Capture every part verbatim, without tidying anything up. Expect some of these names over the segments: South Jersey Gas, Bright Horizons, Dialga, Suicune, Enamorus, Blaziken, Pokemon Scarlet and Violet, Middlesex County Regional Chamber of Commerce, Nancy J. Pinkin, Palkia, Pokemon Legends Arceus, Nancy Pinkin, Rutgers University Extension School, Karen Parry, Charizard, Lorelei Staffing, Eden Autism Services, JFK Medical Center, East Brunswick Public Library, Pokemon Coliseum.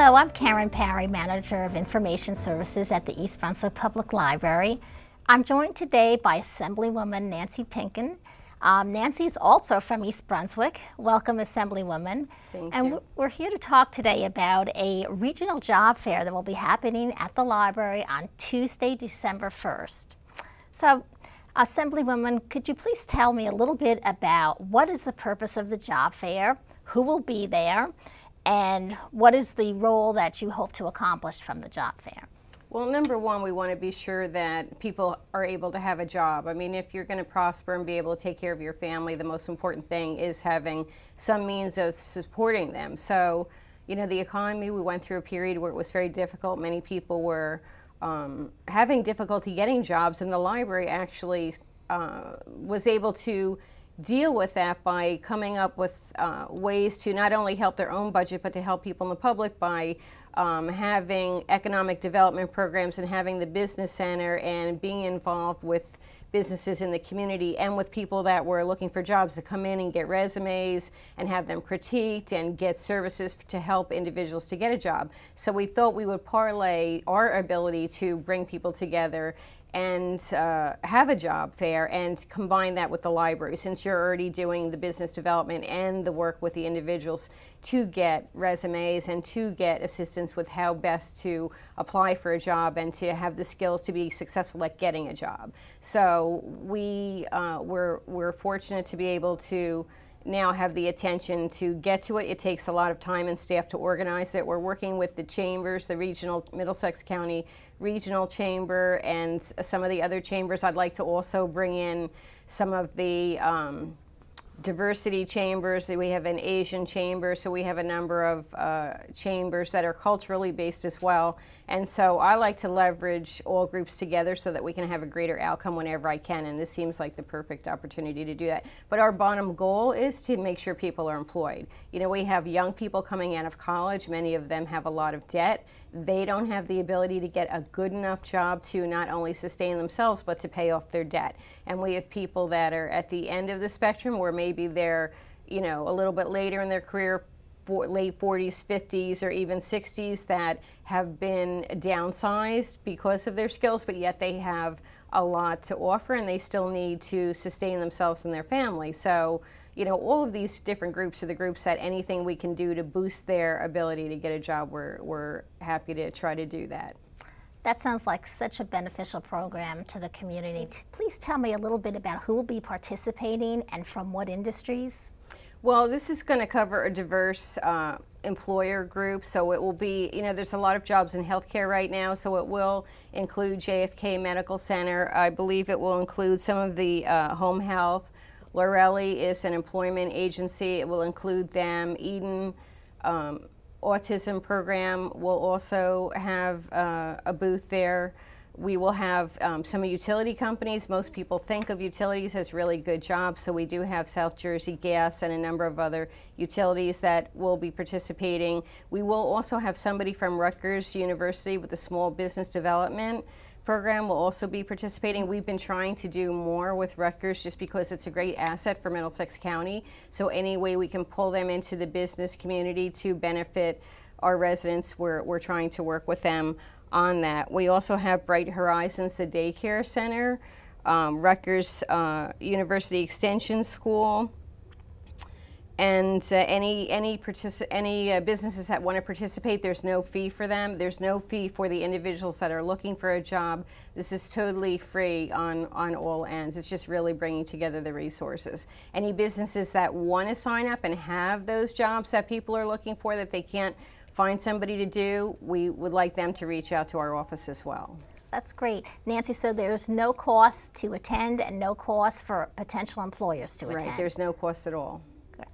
Hello, I'm Karen Parry, Manager of Information Services at the East Brunswick Public Library. I'm joined today by Assemblywoman Nancy Pinkin. Um, Nancy is also from East Brunswick. Welcome, Assemblywoman. Thank and you. We're here to talk today about a regional job fair that will be happening at the library on Tuesday, December first. So, Assemblywoman, could you please tell me a little bit about what is the purpose of the job fair, who will be there, and what is the role that you hope to accomplish from the job fair? Well, number one, we want to be sure that people are able to have a job. I mean, if you're going to prosper and be able to take care of your family, the most important thing is having some means of supporting them. So, you know, the economy, we went through a period where it was very difficult. Many people were um, having difficulty getting jobs, and the library actually uh, was able to deal with that by coming up with uh, ways to not only help their own budget, but to help people in the public by um, having economic development programs and having the business center and being involved with businesses in the community and with people that were looking for jobs to come in and get resumes and have them critiqued and get services to help individuals to get a job. So we thought we would parlay our ability to bring people together and uh, have a job fair and combine that with the library, since you're already doing the business development and the work with the individuals to get resumes and to get assistance with how best to apply for a job and to have the skills to be successful at getting a job. So we uh, we're, we're fortunate to be able to now have the attention to get to it. It takes a lot of time and staff to organize it. We're working with the chambers, the regional Middlesex County Regional Chamber, and some of the other chambers. I'd like to also bring in some of the um, diversity chambers. We have an Asian chamber, so we have a number of uh, chambers that are culturally based as well. And so I like to leverage all groups together so that we can have a greater outcome whenever I can, and this seems like the perfect opportunity to do that. But our bottom goal is to make sure people are employed. You know, we have young people coming out of college. Many of them have a lot of debt. They don't have the ability to get a good enough job to not only sustain themselves, but to pay off their debt. And we have people that are at the end of the spectrum, where maybe they're, you know, a little bit later in their career, late forties, fifties, or even sixties, that have been downsized because of their skills, but yet they have a lot to offer and they still need to sustain themselves and their family. So, you know, all of these different groups are the groups that anything we can do to boost their ability to get a job, we're, we're happy to try to do that. That sounds like such a beneficial program to the community. Please tell me a little bit about who will be participating and from what industries? Well, this is going to cover a diverse uh, employer group, so it will be, you know, there's a lot of jobs in healthcare right now, so it will include J F K Medical Center. I believe it will include some of the uh, home health. Lorelei is an employment agency. It will include them. Eden um, Autism Program will also have uh, a booth there. We will have um, some utility companies. Most people think of utilities as really good jobs, so we do have South Jersey Gas and a number of other utilities that will be participating. We will also have somebody from Rutgers University with the Small Business Development Program will also be participating. We've been trying to do more with Rutgers just because it's a great asset for Middlesex County, so any way we can pull them into the business community to benefit our residents, we're, we're trying to work with them on that. We also have Bright Horizons, the daycare center, um, Rutgers uh, University Extension School, and uh, any any any uh, businesses that want to participate. There's no fee for them. There's no fee for the individuals that are looking for a job. This is totally free on on all ends. It's just really bringing together the resources. Any businesses that want to sign up and have those jobs that people are looking for that they can't find somebody to do, we would like them to reach out to our office as well. That's great. Nancy, so there's no cost to attend and no cost for potential employers to attend? Right, there's no cost at all.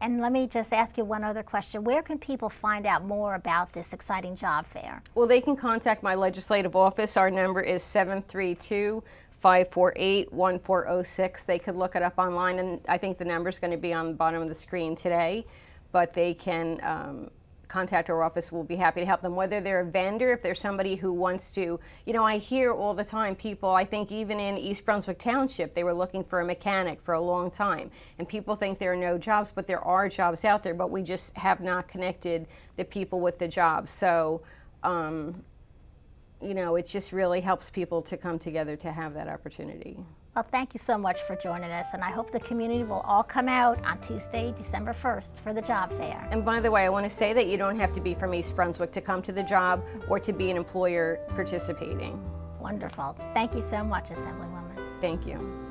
And let me just ask you one other question. Where can people find out more about this exciting job fair? Well, they can contact my legislative office. Our number is seven three two, five four eight, one four zero six. They could look it up online, and I think the number's going to be on the bottom of the screen today, but they can um, contact our office. We'll be happy to help them, whether they're a vendor, if there's somebody who wants to, you know, I hear all the time people, I think even in East Brunswick Township, they were looking for a mechanic for a long time, and people think there are no jobs, but there are jobs out there, but we just have not connected the people with the jobs. So, um, you know, it just really helps people to come together to have that opportunity. Well, thank you so much for joining us, and I hope the community will all come out on Tuesday, December first for the job fair. And by the way, I want to say that you don't have to be from East Brunswick to come to the job or to be an employer participating. Wonderful. Thank you so much, Assemblywoman. Thank you.